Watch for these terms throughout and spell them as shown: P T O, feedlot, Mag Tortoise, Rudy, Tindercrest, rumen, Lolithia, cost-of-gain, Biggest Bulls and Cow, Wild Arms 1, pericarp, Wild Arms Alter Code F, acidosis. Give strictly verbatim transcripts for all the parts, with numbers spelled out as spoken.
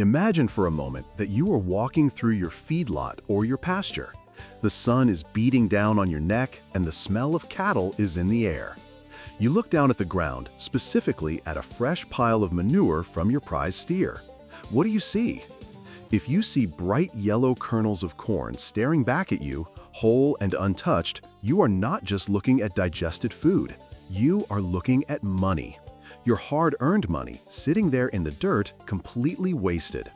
Imagine for a moment that you are walking through your feedlot or your pasture. The sun is beating down on your neck and the smell of cattle is in the air. You look down at the ground, specifically at a fresh pile of manure from your prize steer. What do you see? If you see bright yellow kernels of corn staring back at you, whole and untouched, you are not just looking at digested food. You are looking at money. Your hard-earned money sitting there in the dirt, completely wasted.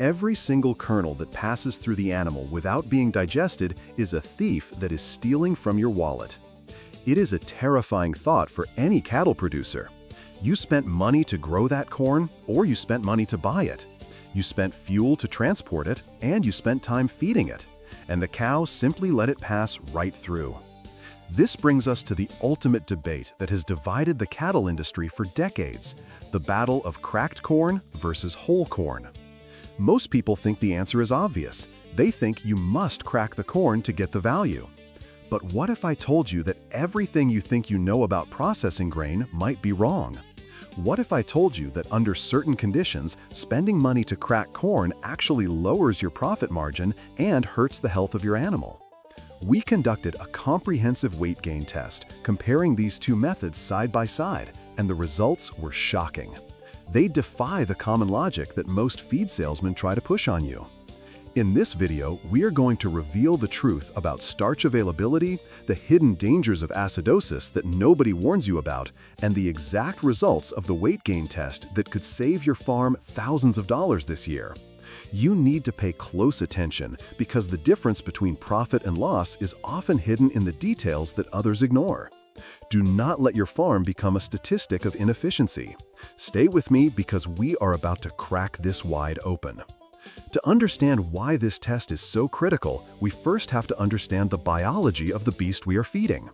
Every single kernel that passes through the animal without being digested is a thief that is stealing from your wallet. It is a terrifying thought for any cattle producer. You spent money to grow that corn, or you spent money to buy it. You spent fuel to transport it, and you spent time feeding it, and the cow simply let it pass right through. This brings us to the ultimate debate that has divided the cattle industry for decades, the battle of cracked corn versus whole corn. Most people think the answer is obvious. They think you must crack the corn to get the value. But what if I told you that everything you think you know about processing grain might be wrong? What if I told you that under certain conditions, spending money to crack corn actually lowers your profit margin and hurts the health of your animal? We conducted a comprehensive weight gain test, comparing these two methods side by side, and the results were shocking. They defy the common logic that most feed salesmen try to push on you. In this video, we are going to reveal the truth about starch availability, the hidden dangers of acidosis that nobody warns you about, and the exact results of the weight gain test that could save your farm thousands of dollars this year. You need to pay close attention because the difference between profit and loss is often hidden in the details that others ignore. Do not let your farm become a statistic of inefficiency. Stay with me because we are about to crack this wide open. To understand why this test is so critical, we first have to understand the biology of the beast we are feeding.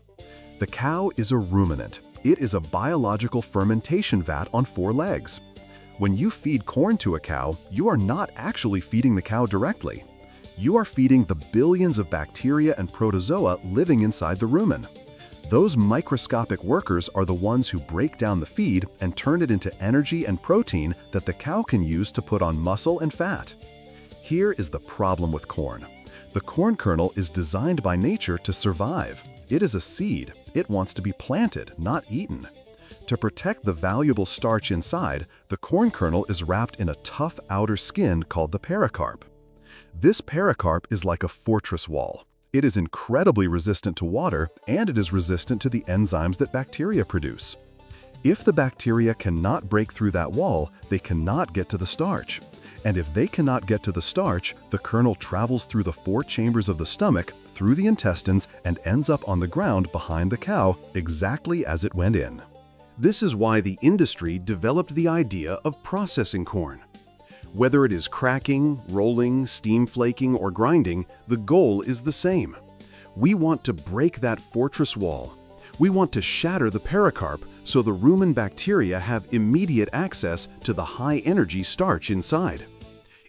The cow is a ruminant. It is a biological fermentation vat on four legs. When you feed corn to a cow, you are not actually feeding the cow directly. You are feeding the billions of bacteria and protozoa living inside the rumen. Those microscopic workers are the ones who break down the feed and turn it into energy and protein that the cow can use to put on muscle and fat. Here is the problem with corn. The corn kernel is designed by nature to survive. It is a seed. It wants to be planted, not eaten. To protect the valuable starch inside, the corn kernel is wrapped in a tough outer skin called the pericarp. This pericarp is like a fortress wall. It is incredibly resistant to water, and it is resistant to the enzymes that bacteria produce. If the bacteria cannot break through that wall, they cannot get to the starch. And if they cannot get to the starch, the kernel travels through the four chambers of the stomach, through the intestines, and ends up on the ground behind the cow, exactly as it went in. This is why the industry developed the idea of processing corn. Whether it is cracking, rolling, steam flaking, or grinding, the goal is the same. We want to break that fortress wall. We want to shatter the pericarp so the rumen bacteria have immediate access to the high-energy starch inside.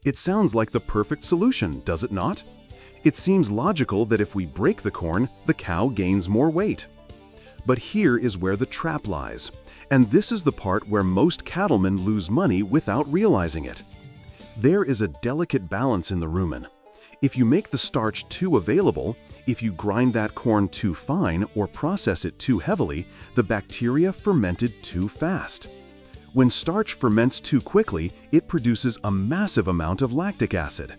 It sounds like the perfect solution, does it not? It seems logical that if we break the corn, the cow gains more weight. But here is where the trap lies, and this is the part where most cattlemen lose money without realizing it. There is a delicate balance in the rumen. If you make the starch too available, if you grind that corn too fine or process it too heavily, the bacteria fermented too fast. When starch ferments too quickly, it produces a massive amount of lactic acid.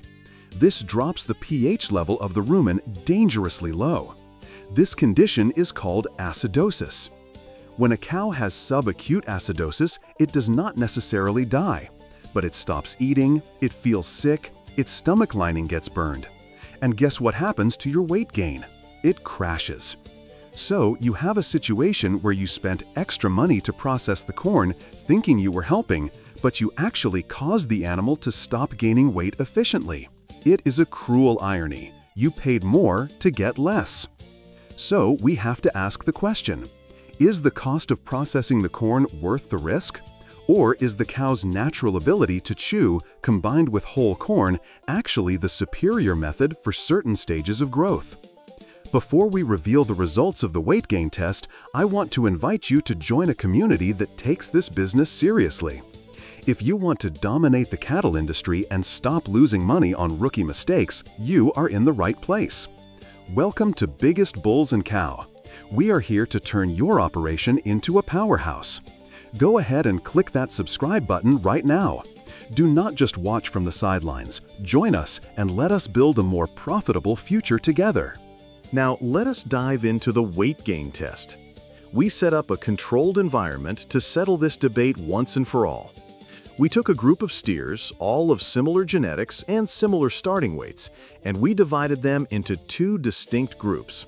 This drops the pH level of the rumen dangerously low. This condition is called acidosis. When a cow has subacute acidosis, it does not necessarily die, but it stops eating, it feels sick, its stomach lining gets burned. And guess what happens to your weight gain? It crashes. So you have a situation where you spent extra money to process the corn, thinking you were helping, but you actually caused the animal to stop gaining weight efficiently. It is a cruel irony. You paid more to get less. So we have to ask the question, is the cost of processing the corn worth the risk? Or is the cow's natural ability to chew, combined with whole corn, actually the superior method for certain stages of growth? Before we reveal the results of the weight gain test, I want to invite you to join a community that takes this business seriously. If you want to dominate the cattle industry and stop losing money on rookie mistakes, you are in the right place. Welcome to Biggest Bulls and Cow. We are here to turn your operation into a powerhouse. Go ahead and click that subscribe button right now. Do not just watch from the sidelines. Join us and let us build a more profitable future together. Now, let us dive into the weight gain test. We set up a controlled environment to settle this debate once and for all. We took a group of steers, all of similar genetics and similar starting weights, and we divided them into two distinct groups.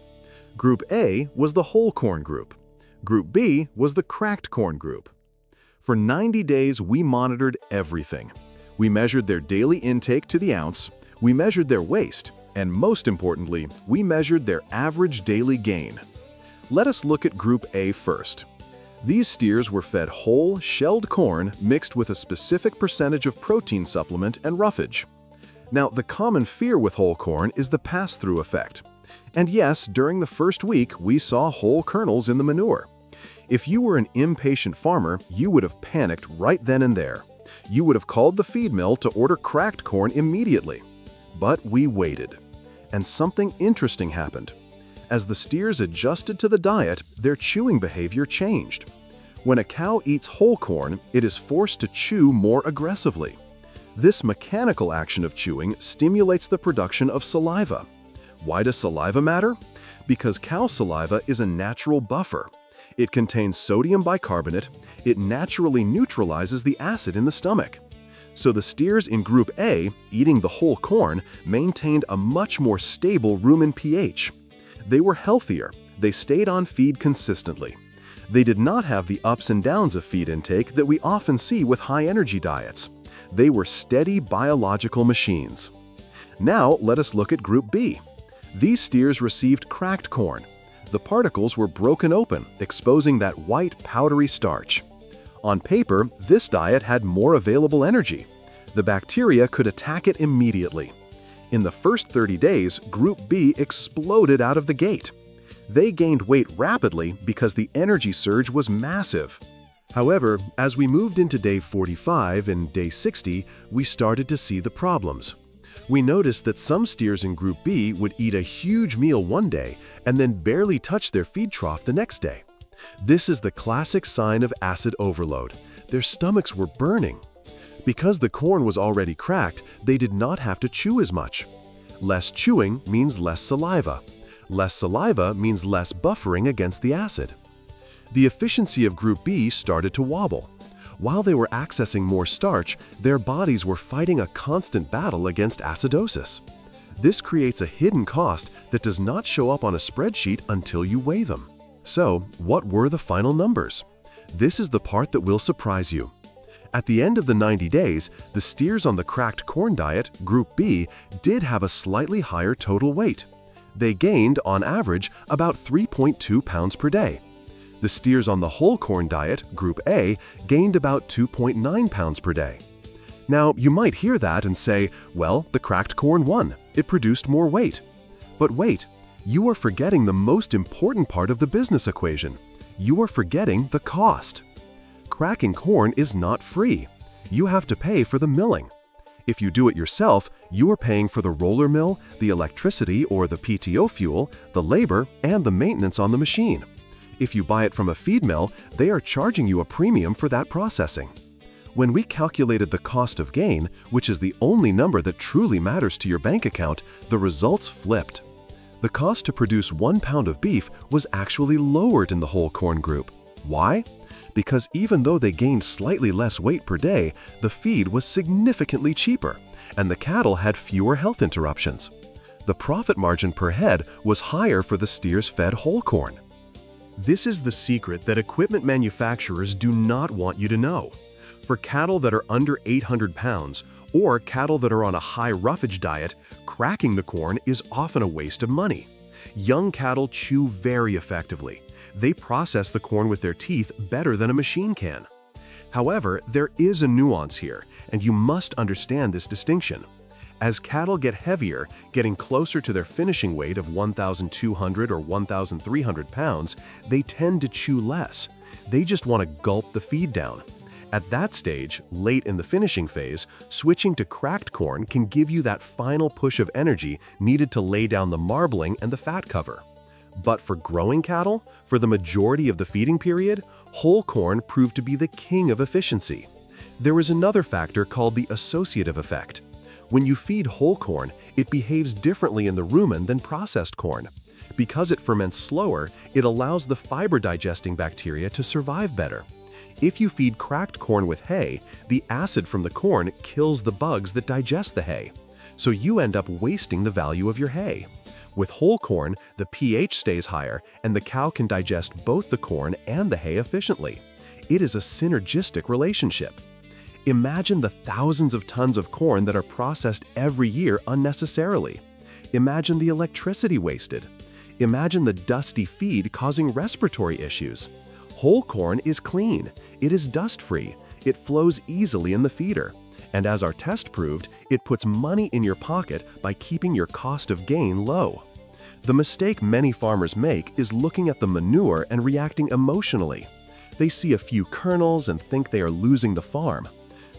Group A was the whole corn group. Group B was the cracked corn group. For ninety days, we monitored everything. We measured their daily intake to the ounce, we measured their waist, and most importantly, we measured their average daily gain. Let us look at Group A first. These steers were fed whole, shelled corn mixed with a specific percentage of protein supplement and roughage. Now, the common fear with whole corn is the pass-through effect. And yes, during the first week, we saw whole kernels in the manure. If you were an impatient farmer, you would have panicked right then and there. You would have called the feed mill to order cracked corn immediately. But we waited. And something interesting happened. As the steers adjusted to the diet, their chewing behavior changed. When a cow eats whole corn, it is forced to chew more aggressively. This mechanical action of chewing stimulates the production of saliva. Why does saliva matter? Because cow saliva is a natural buffer. It contains sodium bicarbonate. It naturally neutralizes the acid in the stomach. So the steers in Group A, eating the whole corn, maintained a much more stable rumen pH. They were healthier, they stayed on feed consistently. They did not have the ups and downs of feed intake that we often see with high-energy diets. They were steady biological machines. Now let us look at Group B. These steers received cracked corn. The particles were broken open, exposing that white, powdery starch. On paper, this diet had more available energy. The bacteria could attack it immediately. In the first thirty days, Group B exploded out of the gate. They gained weight rapidly because the energy surge was massive. However, as we moved into day forty-five and day sixty, we started to see the problems. We noticed that some steers in Group B would eat a huge meal one day and then barely touch their feed trough the next day. This is the classic sign of acid overload. Their stomachs were burning. Because the corn was already cracked, they did not have to chew as much. Less chewing means less saliva. Less saliva means less buffering against the acid. The efficiency of Group B started to wobble. While they were accessing more starch, their bodies were fighting a constant battle against acidosis. This creates a hidden cost that does not show up on a spreadsheet until you weigh them. So, what were the final numbers? This is the part that will surprise you. At the end of the ninety days, the steers on the cracked corn diet, Group B, did have a slightly higher total weight. They gained, on average, about three point two pounds per day. The steers on the whole corn diet, Group A, gained about two point nine pounds per day. Now, you might hear that and say, well, the cracked corn won. It produced more weight. But wait, you are forgetting the most important part of the business equation. You are forgetting the cost. Cracking corn is not free. You have to pay for the milling. If you do it yourself, you are paying for the roller mill, the electricity or the P T O fuel, the labor, and the maintenance on the machine. If you buy it from a feed mill, they are charging you a premium for that processing. When we calculated the cost of gain, which is the only number that truly matters to your bank account, the results flipped. The cost to produce one pound of beef was actually lowered in the whole corn group. Why? Because even though they gained slightly less weight per day, the feed was significantly cheaper, and the cattle had fewer health interruptions. The profit margin per head was higher for the steers fed whole corn. This is the secret that equipment manufacturers do not want you to know. For cattle that are under eight hundred pounds, or cattle that are on a high roughage diet, cracking the corn is often a waste of money. Young cattle chew very effectively. They process the corn with their teeth better than a machine can. However, there is a nuance here, and you must understand this distinction. As cattle get heavier, getting closer to their finishing weight of one thousand two hundred or one thousand three hundred pounds, they tend to chew less. They just want to gulp the feed down. At that stage, late in the finishing phase, switching to cracked corn can give you that final push of energy needed to lay down the marbling and the fat cover. But for growing cattle, for the majority of the feeding period, whole corn proved to be the king of efficiency. There is another factor called the associative effect. When you feed whole corn, it behaves differently in the rumen than processed corn. Because it ferments slower, it allows the fiber-digesting bacteria to survive better. If you feed cracked corn with hay, the acid from the corn kills the bugs that digest the hay, so you end up wasting the value of your hay. With whole corn, the pH stays higher, and the cow can digest both the corn and the hay efficiently. It is a synergistic relationship. Imagine the thousands of tons of corn that are processed every year unnecessarily. Imagine the electricity wasted. Imagine the dusty feed causing respiratory issues. Whole corn is clean, it is dust-free, it flows easily in the feeder, and as our test proved, it puts money in your pocket by keeping your cost of gain low. The mistake many farmers make is looking at the manure and reacting emotionally. They see a few kernels and think they are losing the farm.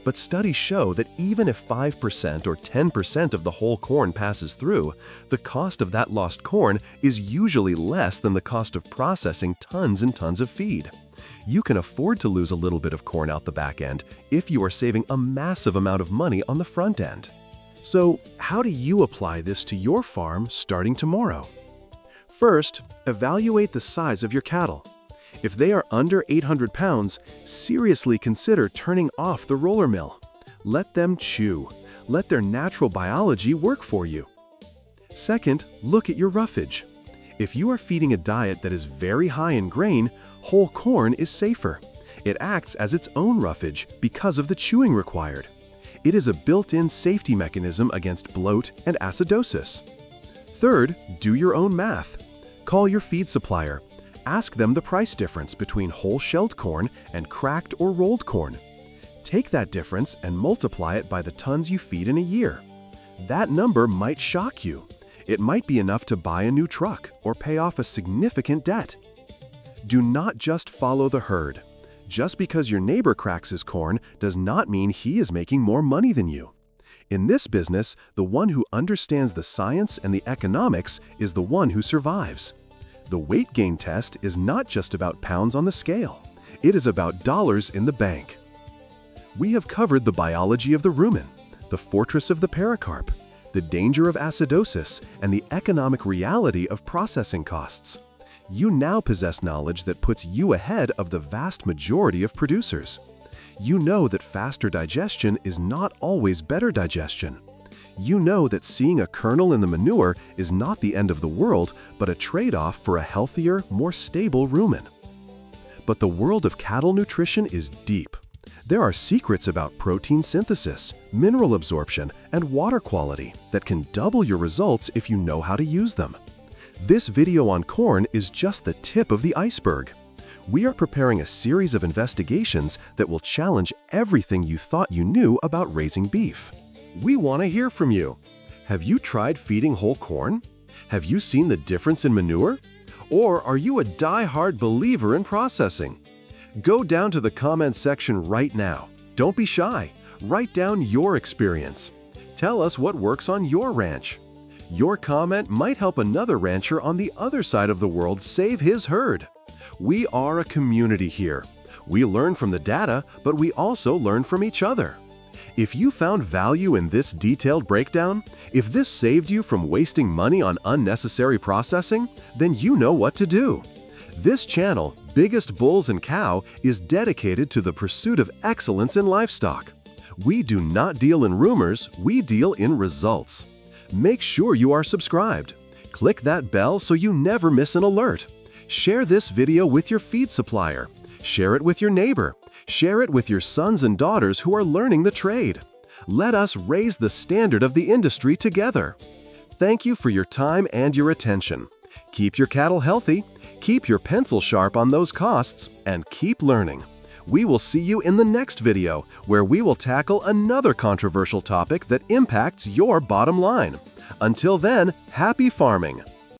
But studies show that even if five percent or ten percent of the whole corn passes through, the cost of that lost corn is usually less than the cost of processing tons and tons of feed. You can afford to lose a little bit of corn out the back end if you are saving a massive amount of money on the front end. So, how do you apply this to your farm starting tomorrow? First, evaluate the size of your cattle. If they are under eight hundred pounds, seriously consider turning off the roller mill. Let them chew. Let their natural biology work for you. Second, look at your roughage. If you are feeding a diet that is very high in grain, whole corn is safer. It acts as its own roughage because of the chewing required. It is a built-in safety mechanism against bloat and acidosis. Third, do your own math. Call your feed supplier. Ask them the price difference between whole shelled corn and cracked or rolled corn. Take that difference and multiply it by the tons you feed in a year. That number might shock you. It might be enough to buy a new truck or pay off a significant debt. Do not just follow the herd. Just because your neighbor cracks his corn does not mean he is making more money than you. In this business, the one who understands the science and the economics is the one who survives. The weight gain test is not just about pounds on the scale. It is about dollars in the bank. We have covered the biology of the rumen, the fortress of the pericarp, the danger of acidosis, and the economic reality of processing costs. You now possess knowledge that puts you ahead of the vast majority of producers. You know that faster digestion is not always better digestion. You know that seeing a kernel in the manure is not the end of the world, but a trade-off for a healthier, more stable rumen. But the world of cattle nutrition is deep. There are secrets about protein synthesis, mineral absorption, and water quality that can double your results if you know how to use them. This video on corn is just the tip of the iceberg. We are preparing a series of investigations that will challenge everything you thought you knew about raising beef. We want to hear from you. Have you tried feeding whole corn? Have you seen the difference in manure? Or are you a die-hard believer in processing? Go down to the comments section right now. Don't be shy. Write down your experience. Tell us what works on your ranch. Your comment might help another rancher on the other side of the world save his herd. We are a community here. We learn from the data, but we also learn from each other. If you found value in this detailed breakdown, if this saved you from wasting money on unnecessary processing, then you know what to do. This channel, Biggest Bulls and Cow, is dedicated to the pursuit of excellence in livestock. We do not deal in rumors, we deal in results. Make sure you are subscribed. Click that bell so you never miss an alert. Share this video with your feed supplier. Share it with your neighbor. Share it with your sons and daughters who are learning the trade. Let us raise the standard of the industry together. Thank you for your time and your attention. Keep your cattle healthy, keep your pencil sharp on those costs, and keep learning. We will see you in the next video, where we will tackle another controversial topic that impacts your bottom line. Until then, happy farming!